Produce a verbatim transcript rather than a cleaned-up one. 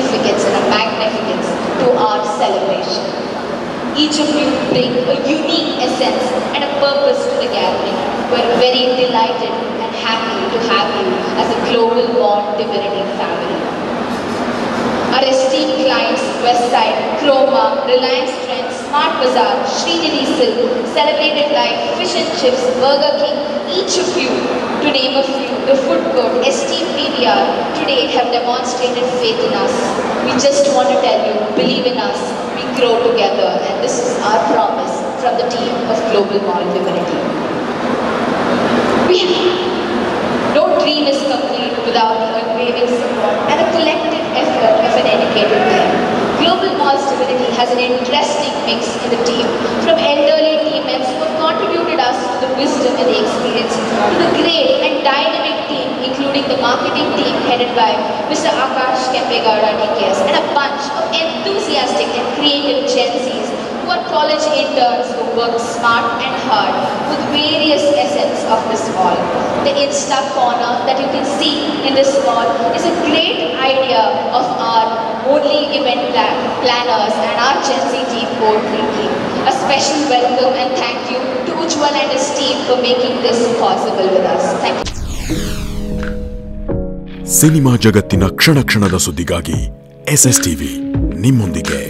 significance and a magnificence to our celebration. Each of you bring a unique essence and a purpose to the gathering. We're very delighted and happy to have you as a Global Mall Stability family. Our esteemed clients, Westside, Chroma, Reliance Trends, Smart Bazaar, Srijini's Silk, Celebrated Life, Fish and Chips, Burger King, each of you, to name a few, the food court, esteemed media, today have demonstrated faith in us. We just want to tell you, believe in us, we grow together, and this is our promise from the team of Global Mall Stability. We have, no dream is complete without unwavering support and a collective effort of an educated team. Global Mall Stability has an interesting mix in the team, from elderly team members who have contributed us to the wisdom and the experience, to the great and dynamic team, including the marketing team headed by Mister Akash Kemal, and a bunch of enthusiastic and creative Gen Zs who are college interns who work smart and hard with various essence of this mall. The Insta corner that you can see in this mall is a great idea of our only event plan planners and our Gen Z team coordinating. A special welcome and thank you to Uchman and his team for making this possible with us. Thank you. Cinema ಜಗತ್ತಿನ ಕ್ಷಣ ಕ್ಷಣದ ಸುದ್ದಿಗಾಗಿ S S TV ನಿಮ್ಮೊಂದಿಗೆ.